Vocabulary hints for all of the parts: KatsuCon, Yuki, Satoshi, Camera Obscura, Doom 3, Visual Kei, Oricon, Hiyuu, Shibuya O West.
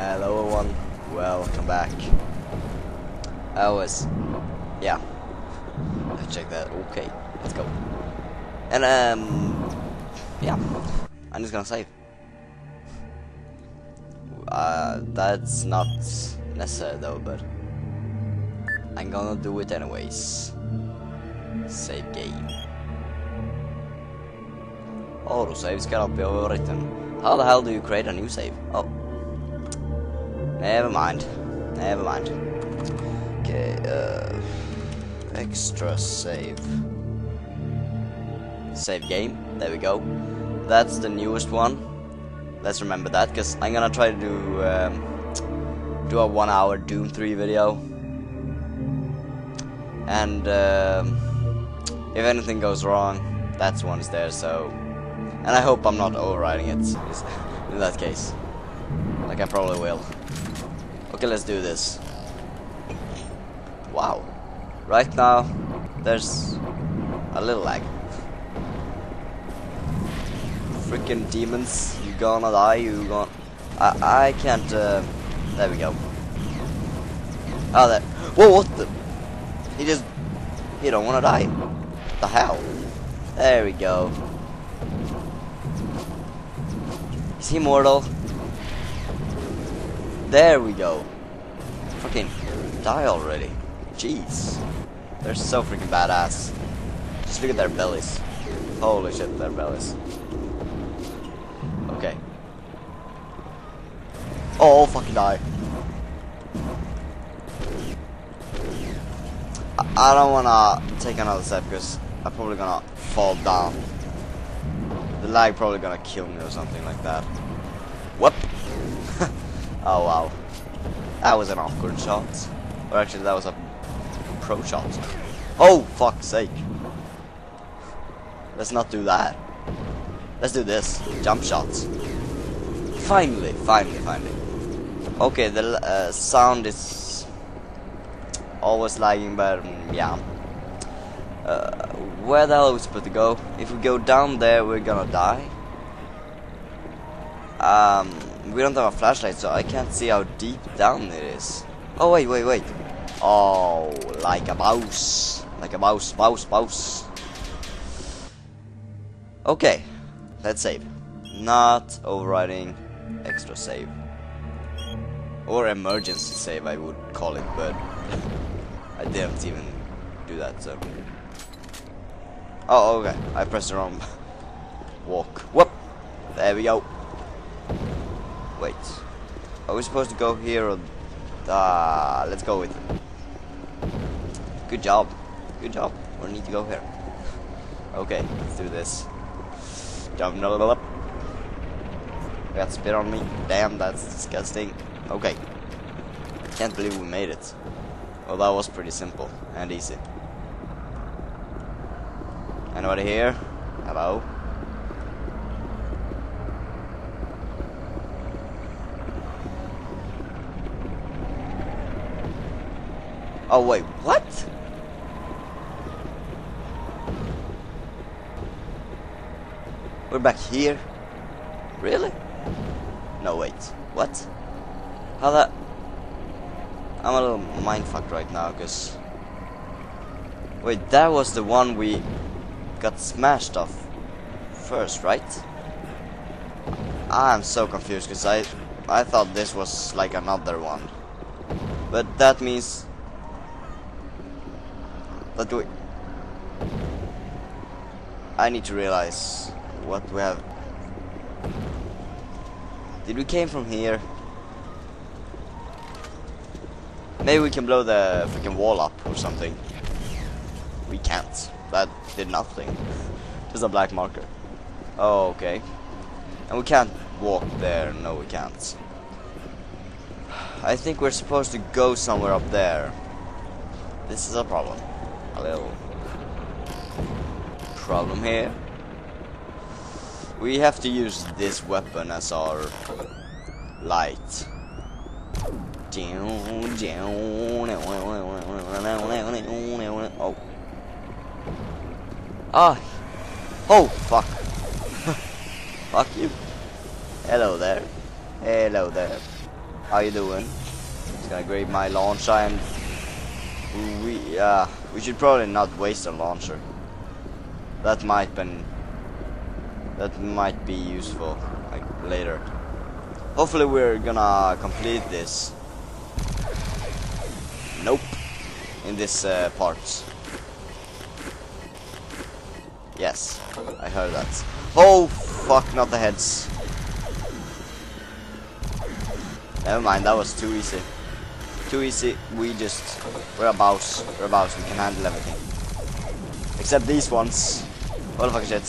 Hello everyone, welcome back. Let's check that. Okay, let's go. And yeah, I'm just gonna save. That's not necessary though, but I'm gonna do it anyways. Save game. Autosaves cannot be overwritten. How the hell do you create a new save? Oh. Never mind. Never mind. Okay, extra save. Save game. There we go. That's the newest one. Let's remember that, because I'm gonna try to do a 1 hour Doom 3 video. And if anything goes wrong, that one is there, so. And I hope I'm not overriding it in that case. Like I probably will. Okay, let's do this. Wow. Right now, there's a little lag. Freaking demons, you gonna die, you gonna... I can't... There we go. Oh, there... Whoa, what the... He just... He don't wanna die. The hell? There we go. Is he mortal? There we go. Fucking die already. Jeez. They're so freaking badass. Just look at their bellies. Holy shit, their bellies. Okay. Oh, fucking die. I don't wanna take another step because I'm probably gonna fall down. The lag probably gonna kill me or something like that. Whoop! Oh wow. That was an awkward shot. Or actually that was a pro shot. Oh fuck's sake. Let's not do that. Let's do this. Jump shots. Finally, finally, finally. Okay, the sound is always lagging, but yeah. Where the hell are we supposed to go? If we go down there, we're gonna die. We don't have a flashlight, so I can't see how deep down it is. Oh, wait, wait, wait. Oh, like a mouse. Like a mouse, mouse, mouse. Okay, let's save. Not overriding, extra save. Or emergency save, I would call it, but I didn't even do that, so... Oh, okay, I pressed the wrong walk. Whoop! There we go. Wait, are we supposed to go here or... let's go with it. Good job. Good job. We need to go here. Okay, let's do this. Jump, no, up. Got spit on me. Damn, that's disgusting. Okay. Can't believe we made it. Well, that was pretty simple and easy. Anybody here? Hello? Oh wait, what? We're back here? Really? No wait, what? How that? I'm a little mindfucked right now, cause... Wait, that was the one we got smashed off first, right? I'm so confused, cause I thought this was like another one. But that means... But we... I need to realize what we have. Did we came from here? Maybe we can blow the freaking wall up or something. We can't. That did nothing. Just a black marker. Oh, okay. And we can't walk there. No, we can't. I think we're supposed to go somewhere up there. This is a problem. A little problem here. We have to use this weapon as our light. Oh. Ah. Oh, fuck. Fuck you. Hello there. Hello there. How you doing? He's gonna grab my launcher, and we should probably not waste a launcher. That might be useful, like, later. Hopefully we're gonna complete this. Nope. In this parts. Yes, I heard that. Oh fuck, not the heads. Never mind, that was too easy. Too easy, we're a mouse. We're a mouse, we can handle everything. Except these ones. What the fuck shit.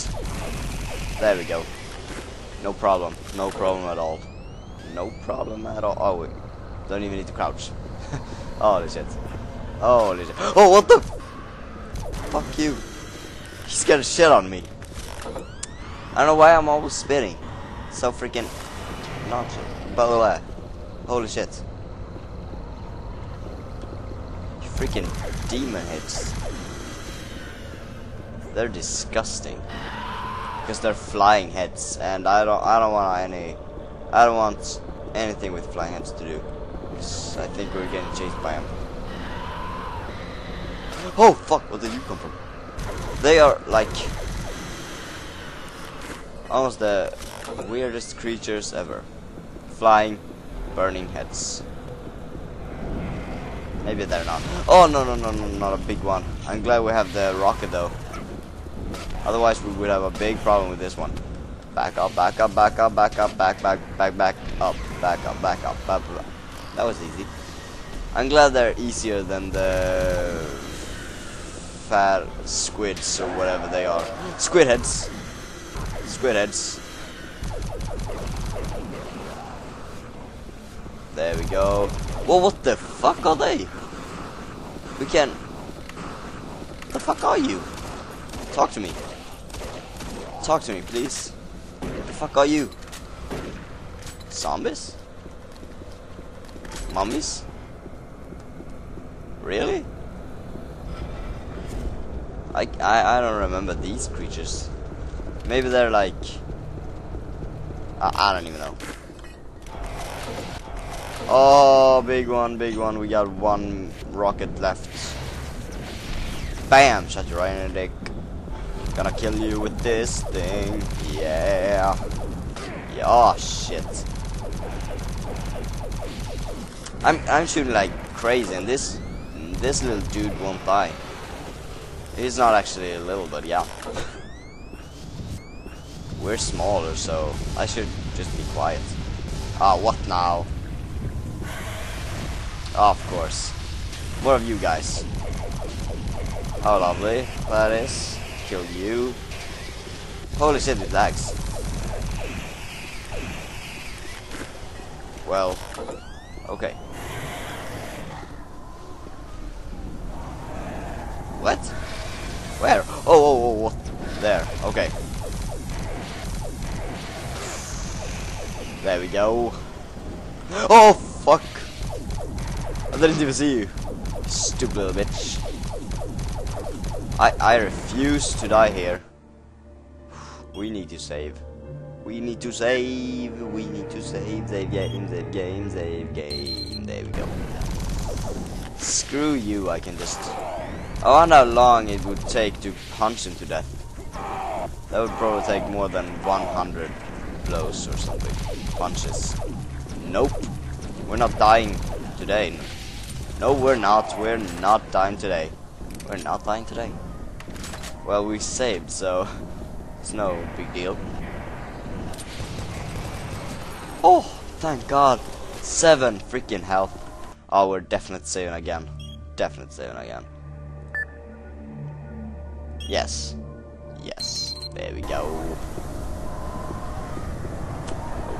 There we go. No problem. No problem at all. No problem at all. Oh, we don't even need to crouch. Holy shit. Holy shit. Oh, what the? Fuck you. He scared the shit on me. I don't know why I'm always spitting. So freaking nonsense. By the way. Holy shit. You freaking demon hits. They're disgusting. Because they're flying heads, and I don't want anything with flying heads to do. Because I think we're getting chased by them. Oh fuck, where did you come from? They are like almost the weirdest creatures ever. Flying, burning heads. Maybe they're not. Oh no no no no, not a big one. I'm glad we have the rocket though. Otherwise we would have a big problem with this one. Back up, back up, back up, back up, back, back, back, back up, back up, back up, back up. That was easy. I'm glad they're easier than the fat squids or whatever they are. Squid heads. Squid heads. There we go. Whoa, what the fuck are they? We can... What the fuck are you? Talk to me. Talk to me, please. What the fuck are you? Zombies? Mummies? Really? I don't remember these creatures. Maybe they're like... I don't even know. Oh, big one, big one. We got one rocket left. Bam! Shot you right in the dick. Gonna kill you with this thing. Yeah. Yeah. Oh shit. I'm shooting like crazy, and this little dude won't die. He's not actually a little, but yeah. We're smaller, so I should just be quiet. Ah, what now? Oh, of course. What of you guys? How lovely that is. Kill you. Holy shit, it lags. Well, okay. What? Where? Oh, oh, oh, what? There, okay. There we go. Oh, fuck. I didn't even see you. Stupid little bitch. I refuse to die here. We need to save. We need to save. We need to save. Save game, save game, save game. There we go. Screw you, I can just... I wonder how long it would take to punch him to death. That would probably take more than 100 blows or something. Punches. Nope. We're not dying today. No, we're not. We're not dying today. We're not dying today. Well, we saved, so it's no big deal. Oh, thank God. 7 freaking health. Oh, we're definitely saving again. Definitely saving again. Yes. Yes. There we go.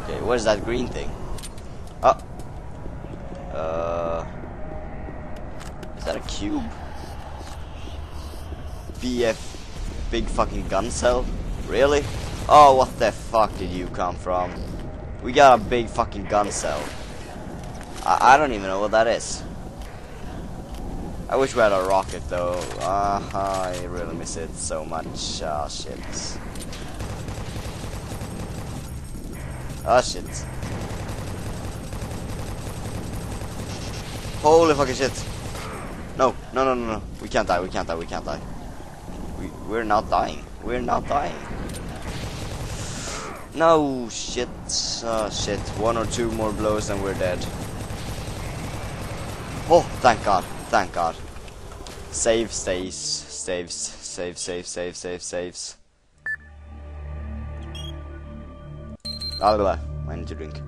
Okay, where's that green thing? Oh. Is that a cube? BF big fucking gun cell? Really? Oh, what the fuck did you come from? We got a big fucking gun cell. I don't even know what that is. I wish we had a rocket though. I really miss it so much. Ah, shit. Ah, shit. Holy fucking shit. No, no, no, no, no. We can't die, we can't die, we can't die. We're not dying. We're not dying. No, shit. Oh, shit. One or two more blows and we're dead. Oh, thank God. Thank God. Save, stays. Saves. Save, save, save, save, saves. I need to drink.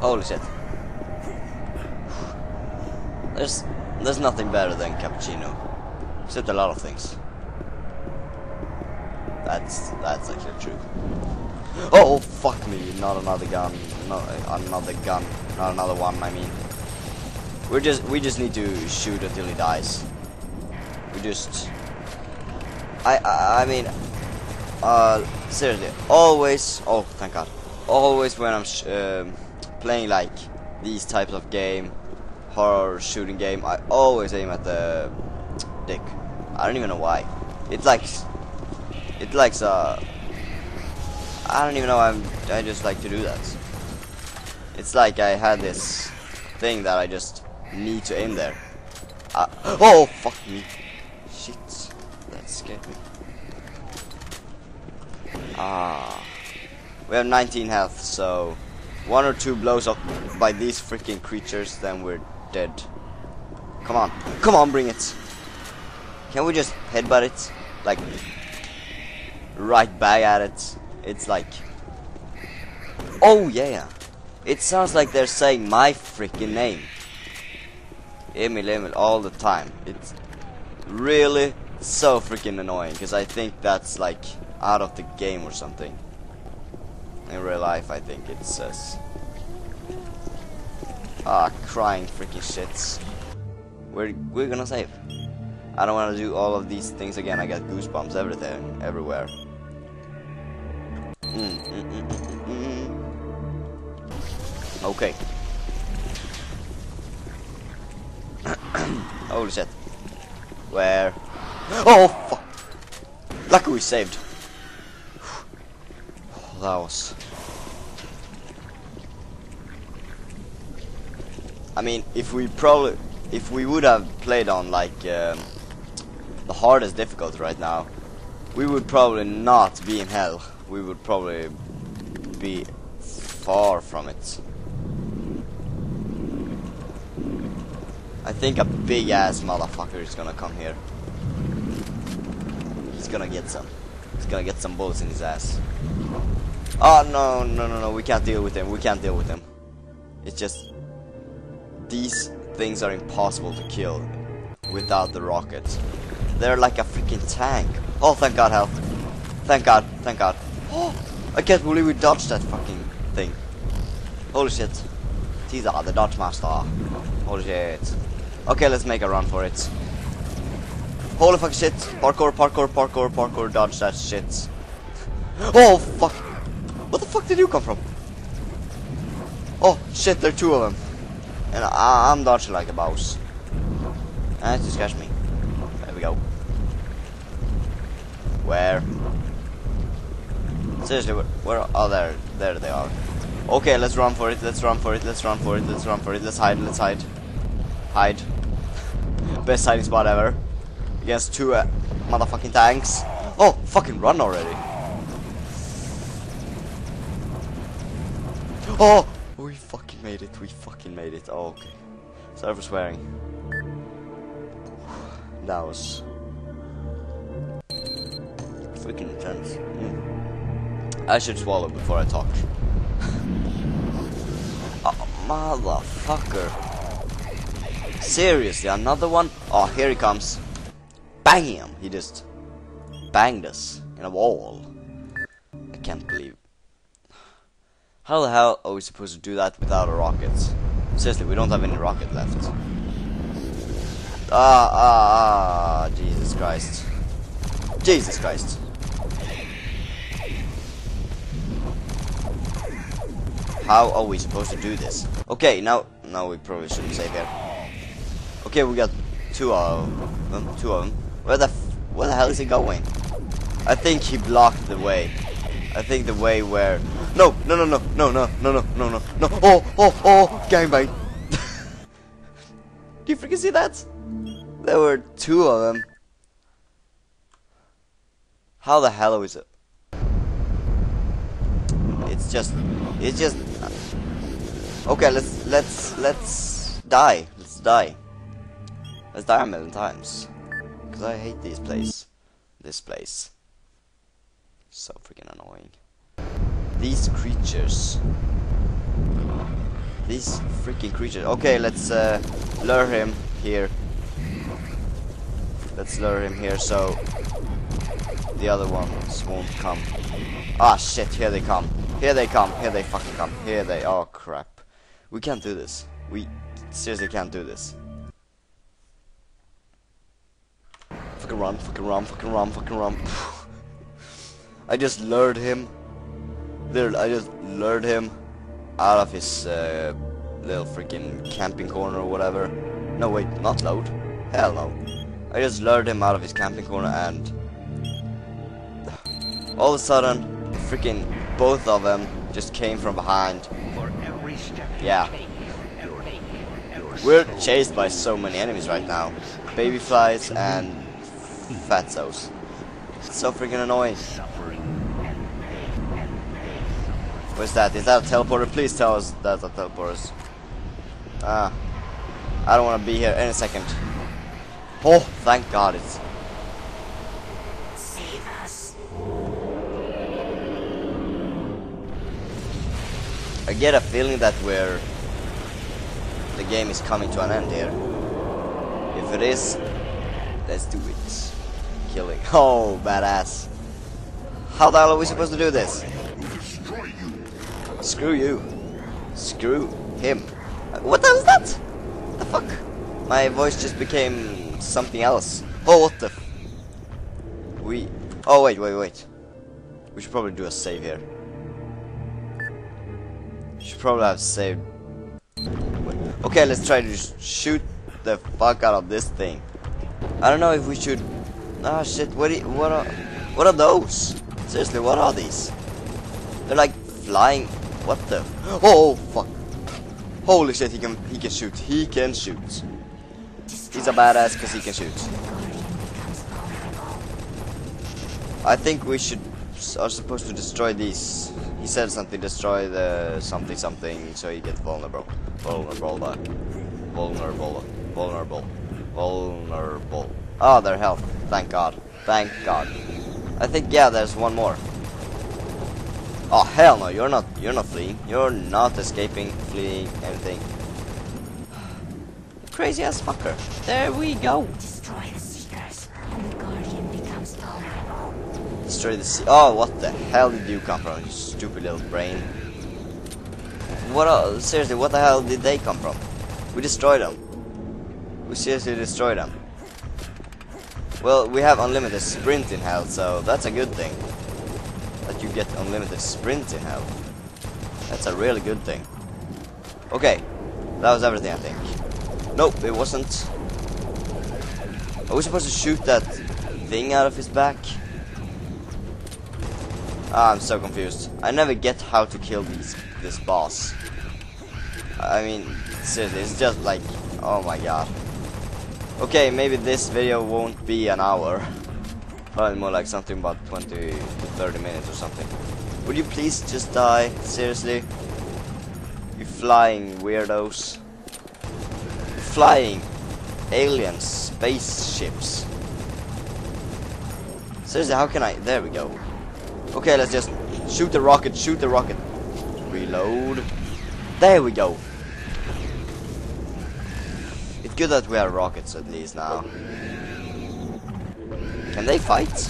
Holy shit. There's nothing better than cappuccino. Except a lot of things. That's actually true. Oh fuck me, not another gun. Not another gun. Not another one, I mean. We just need to shoot until he dies. I mean seriously, always, oh thank God. Always when I'm playing like these types of game, horror shooting game, I always aim at the dick. I don't even know why. I don't even know. I just like to do that. It's like I had this thing that I just need to aim there. Oh fuck me! Shit, that scared me. Ah, we have 19 health, so. One or two blows up by these freaking creatures, then we're dead. Come on. Come on, bring it. Can we just headbutt it? Like, right back at it. It's like... Oh, yeah. It sounds like they're saying my freaking name. Emil, Emil, all the time. It's really so freaking annoying, because I think that's, like, out of the game or something. In real life, I think it says. Ah, crying freaking shits. We're gonna save. I don't wanna do all of these things again. I got goosebumps everywhere. Okay. Holy shit. Where? Oh fuck! Lucky we saved. That was. I mean, if we would have played on like the hardest difficulty right now, we would probably not be in hell. We would probably be far from it. I think a big ass motherfucker is gonna come here. He's gonna get some. He's gonna get some bullets in his ass. Oh no, no, no, no, we can't deal with them, we can't deal with them. It's just... These things are impossible to kill without the rockets. They're like a freaking tank. Oh, thank God, health. Thank God, thank God. Oh, I can't believe we dodged that fucking thing. Holy shit. These are the dodge master. Holy shit. Okay, let's make a run for it. Holy fuck shit. Parkour, parkour, parkour, parkour, dodge that shit. Oh, fuck. What the fuck did you come from? Oh shit, there are two of them. And I'm dodging like a boss. And it just catch me. There we go. Where? Seriously, where? Oh, there. There they are. Okay, let's run for it. Let's run for it. Let's run for it. Let's run for it. Let's hide. Let's hide. Hide. Best hiding spot ever. Against two motherfucking tanks. Oh, fucking run already. Oh, we fucking made it. We fucking made it. Oh, okay. Sorry for swearing. That was freaking intense. I should swallow before I talk. Oh, motherfucker! Seriously, another one? Oh, here he comes! Bang him! He just banged us in a wall. I can't believe. How the hell are we supposed to do that without a rocket? Seriously, we don't have any rocket left. Jesus Christ. Jesus Christ. How are we supposed to do this? Okay, now we probably shouldn't save here. Okay, we got two of them. Where the f Where the hell is he going? I think he blocked the way. I think the way where... No. Oh, gangbang. Do you freaking see that? There were two of them. How the hell is it? It's just... Okay, let's die. Let's die. Let's die a million times. Because I hate this place. So freaking annoying. These creatures. These freaking creatures. Okay, let's lure him here. Let's lure him here so the other ones won't come. Ah shit, here they come. Here they fucking come. Oh crap. We can't do this. We seriously can't do this. Fucking run, fucking run. I just lured him. Out of his little freaking camping corner or whatever. No wait, not load. Hell no. I just lured him out of his camping corner and... all of a sudden, freaking both of them just came from behind. Yeah. We're chased by so many enemies right now. Baby flies and fatzos. It's so freaking annoying. What's that? Is that a teleporter? Please tell us that's a teleporter. Ah. I don't want to be here any second. Oh, thank God it's... Save us. I get a feeling that we're... the game is coming to an end here. If it is, let's do it. Killing. Oh, badass. How the hell are we supposed to do this? Screw you. Screw him. What the hell is that? What the fuck? My voice just became something else. Oh, what the f... we... oh, wait. We should probably do a save here. Should probably have saved... okay, let's try to shoot the fuck out of this thing. I don't know if we should... ah, shit, what are those? Seriously, what are these? They're like flying... what the... oh, fuck. Holy shit, he can shoot. He's a badass because he can shoot. I think we should... are supposed to destroy these. He said something, destroy the something, so you get vulnerable. Vulnerable. Ah, their health. Thank God. I think, yeah, there's one more. Oh hell no, you're not fleeing. You're not escaping, fleeing, anything. Crazy ass fucker. There we go. Destroy the seekers, and the guardian becomes vulnerable. Destroy the sea. Oh, what the hell did you come from, you stupid little brain? What seriously, what the hell did they come from? We destroyed them. We seriously destroyed them. Well, we have unlimited sprint in hell, so that's a good thing. That you get unlimited sprint in hell. That's a really good thing. Okay, that was everything I think. Nope, it wasn't. Are we supposed to shoot that thing out of his back? Ah, I'm so confused. I never get how to kill this boss. I mean, seriously, it's just like, oh my god. Okay, maybe this video won't be an hour. Probably more like something about 20 to 30 minutes or something. Would you please just die? Seriously? You flying weirdos. Flying alien spaceships. Seriously, how can I... there we go. Okay, let's just shoot the rocket, Reload. There we go. It's good that we have rockets at least now. Can they fight?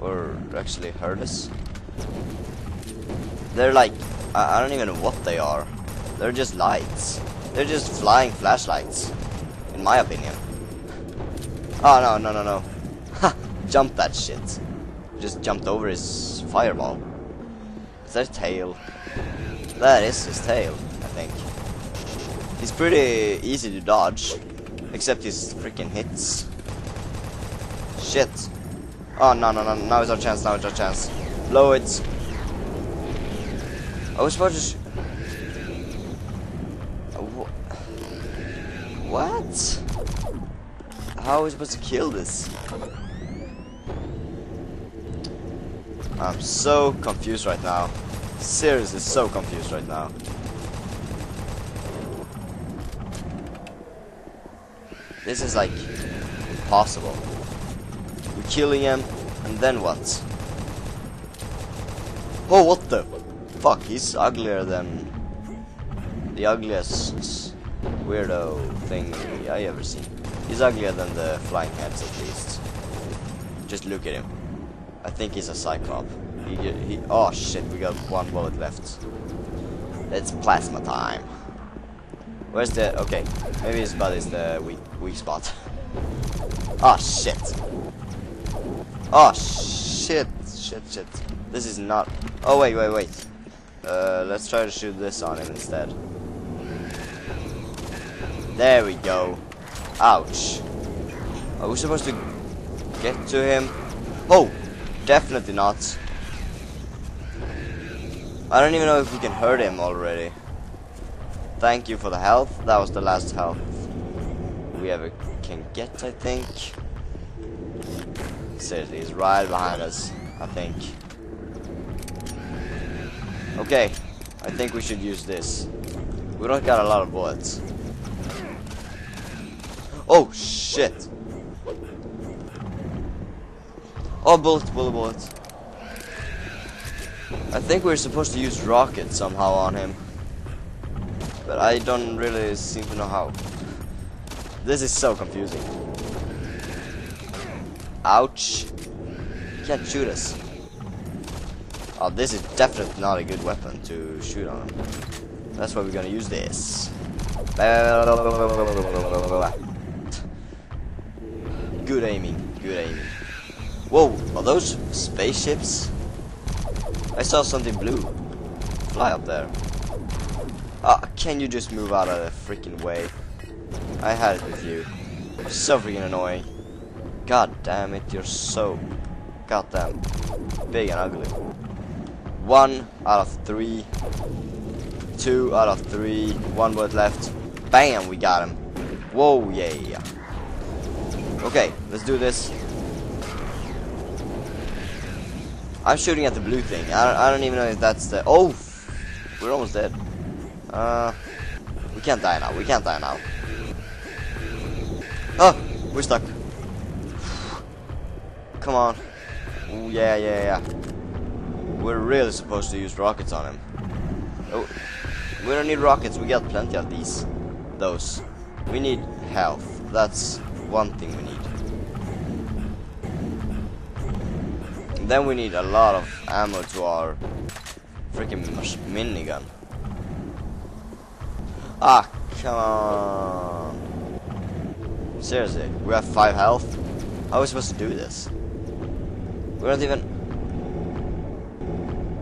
Or actually hurt us? They're like... I don't even know what they are. They're just lights. They're just flying flashlights. In my opinion. Oh, no. Ha! Jump that shit. Just jumped over his fireball. Is that his tail? That is his tail, I think. He's pretty easy to dodge. Except his freaking hits. Shit. Oh, no, no, no. Now is our chance. Now is our chance. Blow it. I was supposed to What? How are we supposed to kill this? I'm so confused right now. Seriously, so confused right now. This is like impossible. We're killing him, and then what? Oh, what the fuck? He's uglier than the ugliest weirdo thing I ever seen. He's uglier than the flying heads, at least. Just look at him. I think he's a cyclop. He oh shit, we got one bullet left. It's plasma time. Where's the... okay, maybe his butt is the weak spot. Oh shit. Oh shit, shit, shit. This is not... oh wait, wait, wait. Let's try to shoot this on him instead. There we go. Ouch. Are we supposed to get to him? Oh! Definitely not. I don't even know if we can hurt him already. Thank you for the health. That was the last health we ever can get, I think. Seriously, he's right behind us, I think. Okay, I think we should use this. We don't got a lot of bullets. Oh shit! Oh, bullets, bullet, bullets. I think we're supposed to use rockets somehow on him, but I don't really seem to know how. This is so confusing. Ouch. He can't shoot us. Oh, this is definitely not a good weapon to shoot on. That's why we're gonna use this. Good aiming, good aiming. Whoa, are those spaceships? I saw something blue fly up there. Can you just move out of the freaking way? I had it with you. You're so freaking annoying. God damn it, you're so goddamn big and ugly. 1 out of 3. 2 out of 3. 1 bullet left. Bam, we got him. Whoa, yeah. Okay, let's do this. I'm shooting at the blue thing. I don't even know if that's the... oh! We're almost dead. We can't die now. We can't die now. Oh! We're stuck. Come on. Ooh, yeah. We're really supposed to use rockets on him. Oh, we don't need rockets. We got plenty of these. Those. We need health. That's one thing we need. And then we need a lot of ammo to our freaking minigun. Ah, come on. Seriously, we have 5 health? How are we supposed to do this? We don't even...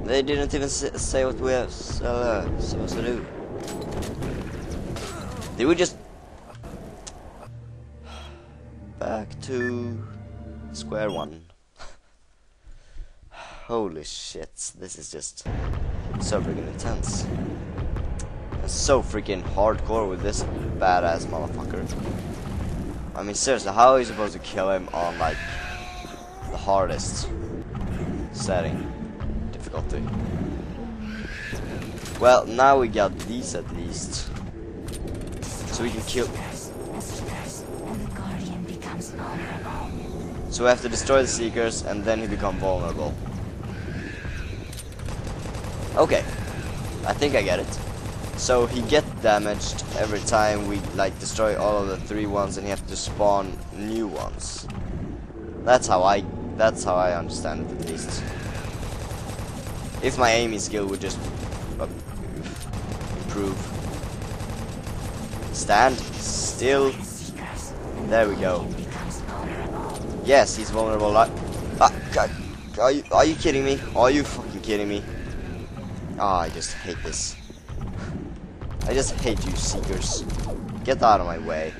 they didn't even say what we are supposed to do. Did we just... back to... square one. Holy shit, this is just so freaking intense. So freaking hardcore with this badass motherfucker. I mean, seriously, how are you supposed to kill him on like the hardest setting difficulty? Well, now we got these at least, so we can kill. So we have to destroy the Seekers, and then he becomes vulnerable. Okay, I think I get it. So he gets damaged every time we like destroy all of the 3 ones, and you have to spawn new ones. That's how I understand it, at least. If my aiming skill would just improve. Stand still. There we go. Yes, he's vulnerable. Are you kidding me? Are you fucking kidding me? Ah, I just hate this. I just hate you, Seekers. Get out of my way.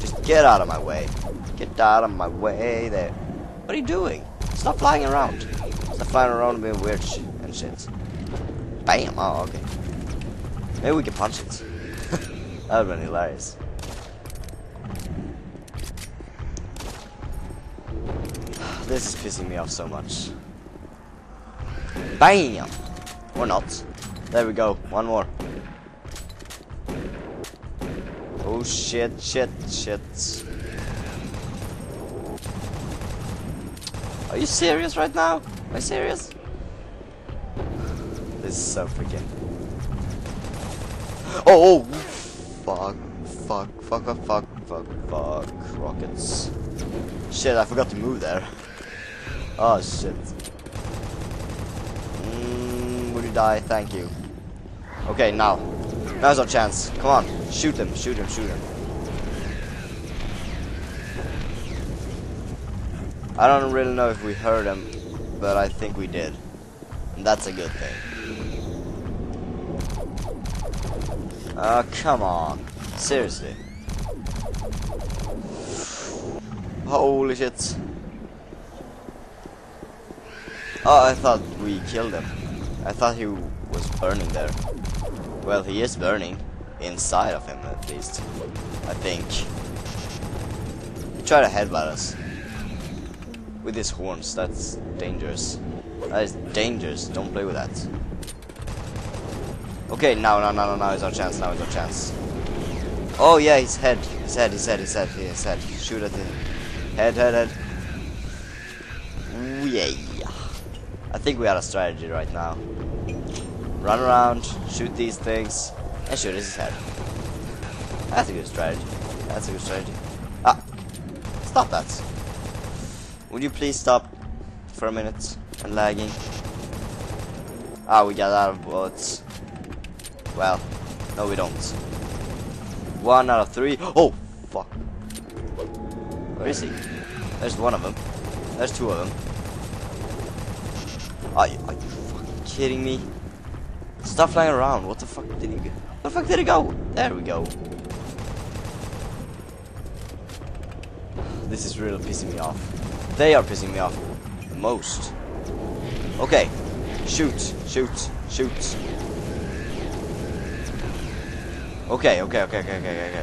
Just get out of my way. Get out of my way there. What are you doing? Stop flying around. Stop flying around and being weird and shit. Bam! Oh, okay. Maybe we can punch it. That would've been hilarious. This is pissing me off so much. Bam! Or not. There we go. One more. Oh shit, shit, shit. Are you serious right now? Am I serious? This is so freaking... Oh, oh! Fuck, fuck, fuck, fuck, fuck, fuck. Rockets. Shit, I forgot to move there. Oh shit. Would you die? Thank you. Okay, now. Now's our chance. Come on. Shoot him, shoot him, shoot him. I don't really know if we hurt him, but I think we did. And that's a good thing. Oh, come on. Seriously. Holy shit. Oh, I thought we killed him. I thought he was burning there. Well, he is burning. Inside of him, at least. I think. He tried to headbutt us. With his horns, that's dangerous. That is dangerous, don't play with that. Okay, now is our chance, now is our chance. Oh yeah, his head, his head, his head, his head, his head. Shoot at him. Head, head, head. Ooh, yeah. I think we had a strategy right now. Run around, shoot these things, and shoot his head. That's a good strategy. That's a good strategy. Ah! Stop that! Would you please stop for a minute and lagging? Ah, we got out of bullets. Well, no we don't. 1 out of 3. Oh! Fuck. Where is he? There's one of them. There's two of them. Are you fucking kidding me? Stop flying around. What the fuck did he go? Where the fuck did he go? There we go. This is really pissing me off. They are pissing me off the most. Okay. Shoot. Shoot. Shoot. Okay, okay, okay, okay, okay,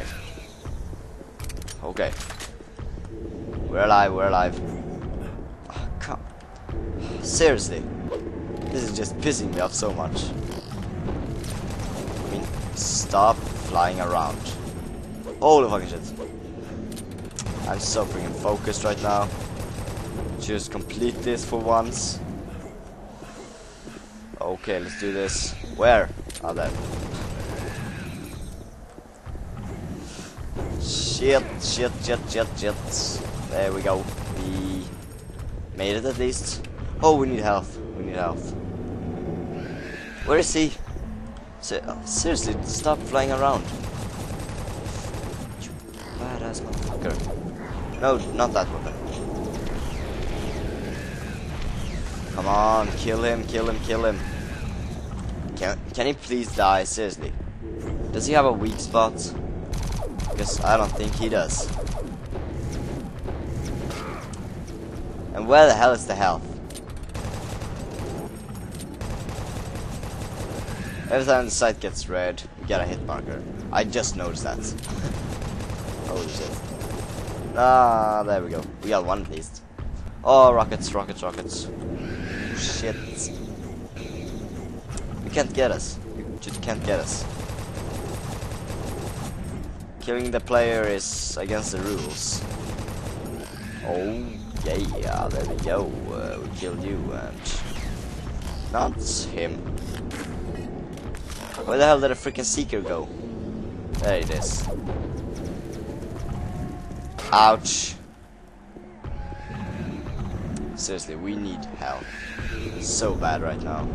okay. Okay. We're alive, we're alive. Oh, come. Seriously. This is just pissing me off so much. I mean, stop flying around. Holy fucking shit. I'm so freaking focused right now. Just complete this for once. Okay, let's do this. Where? Oh, there. Shit, shit, shit, shit, shit. There we go. We made it at least. Oh, we need health. We need health. Where is he? Seriously, stop flying around. You badass motherfucker. No, not that weapon. Come on, kill him, kill him, kill him. Can he please die? Seriously. Does he have a weak spot? Because I don't think he does. And where the hell is the health? Every time the sight gets red, we get a hit marker. I just noticed that. Holy shit. Ah, there we go. We got one at least. Oh, rockets, rockets, rockets. Oh, shit. You can't get us. You just can't get us. Killing the player is against the rules. Oh, yeah, there we go. We killed you and... Not him. Where the hell did a freaking seeker go? There it is. Ouch. Seriously, we need help. So bad right now.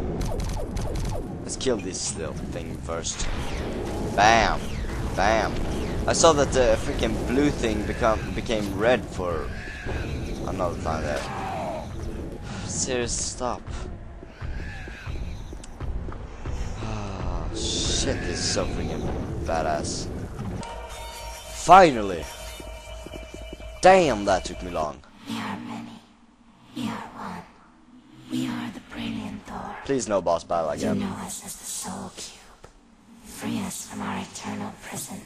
Let's kill this little thing first. Bam. Bam. I saw that the freaking blue thing became red for another time there. Seriously, stop. Shit, this is so freaking badass. Finally! Damn, that took me long. We are many. We are one. We are the brilliant Thor. Please no boss battle again. You know us as the Soul Cube. Free us from our eternal prison,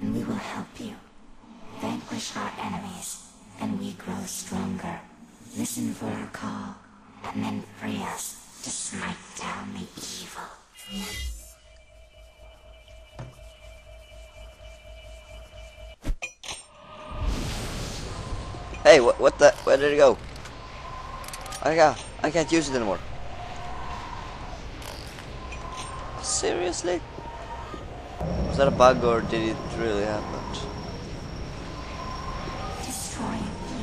and we will help you. Vanquish our enemies, and we grow stronger. Listen for our call, and then free us to smite down the evil. Hey, what the? Where did it go? I can't use it anymore. Seriously? Was that a bug or did it really happen? Destroying evil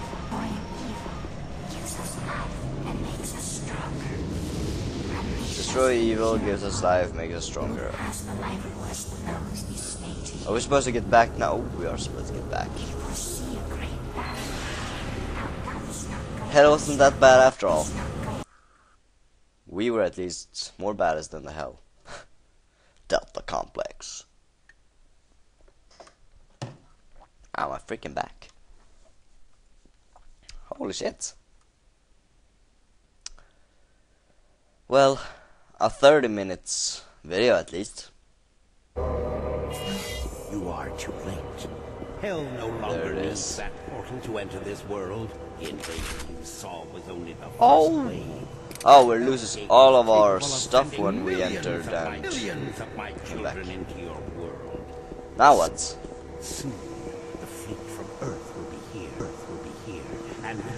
gives us life and makes us stronger. Destroy evil gives us life, makes us stronger. Are we supposed to get back now? We are supposed to get back. Hell wasn't that bad after all. We were at least more badass than the hell. Delta Complex. I'm a freaking back. Holy shit. Well, a 30-minute video at least. You are too late. Hell no longer needs that portal to enter this world. Oh, we're losing all of our stuff when we entered and came back. Now what?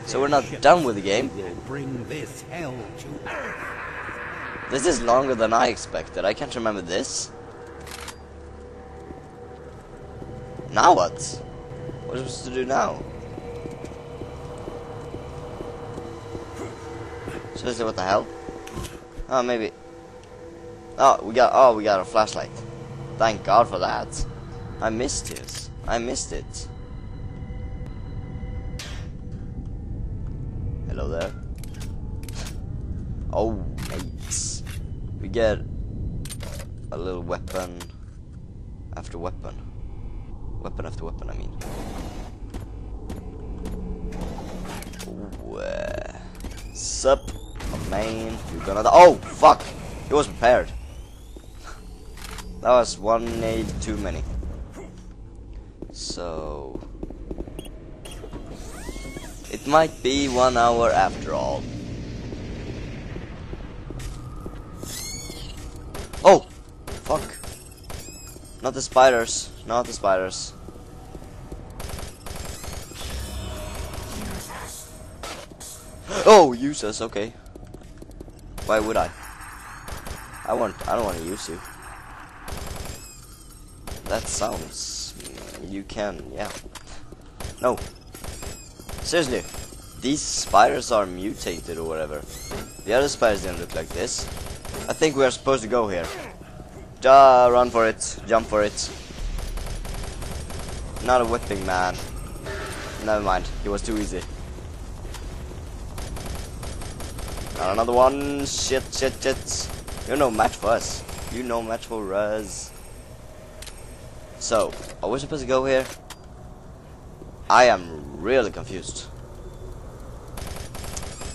So we're not done with the game. This is longer than I expected. I can't remember this. Now what? What are we supposed to do now? Seriously, what the hell? Oh, maybe. Oh, we got a flashlight. Thank God for that. I missed it. I missed it. Hello there. Oh, mates. We get a little weapon after weapon. Weapon after weapon, I mean. Ooh, sup? Man, you're gonna die. Oh, fuck! He was prepared. That was one nade too many. So it might be 1 hour after all. Oh, fuck! Not the spiders. Not the spiders. Oh, use us. Okay. Why would I? I don't want to use you. That sounds... You can, yeah. No. Seriously. These spiders are mutated or whatever. The other spiders didn't look like this. I think we are supposed to go here. Run for it. Jump for it. Not a whipping man. Never mind. It was too easy. Not another one. Shit, shit, shit. You're no match for us. You no match for us. So, are we supposed to go here? I am really confused.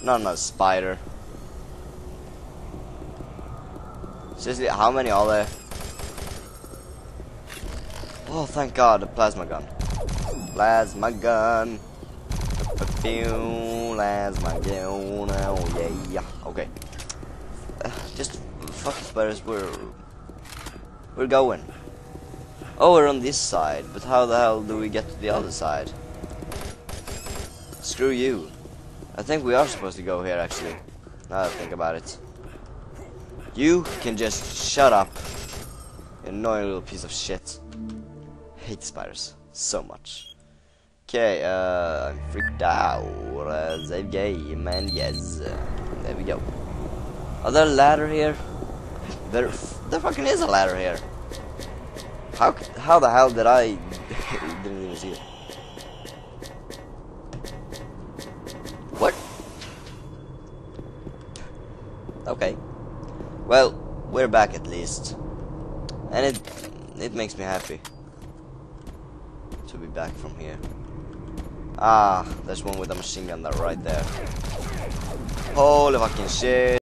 Not another spider. Seriously, how many are there? Oh, thank God, the plasma gun. Plasma gun. Oh yeah, okay. Just fuck spiders. We're going. Oh, we're on this side, but how the hell do we get to the other side? Screw you. I think we are supposed to go here actually. Now that I think about it. You can just shut up, you annoying little piece of shit. Hate spiders so much. Okay, I'm freaked out. Save game, man, yes. There we go. Are there a ladder here? There fucking is a ladder here. How the hell did I... didn't even see it. What? Okay. Well, we're back at least. And it makes me happy. to be back from here. Ah, there's one with a machine gun right there. Holy fucking shit.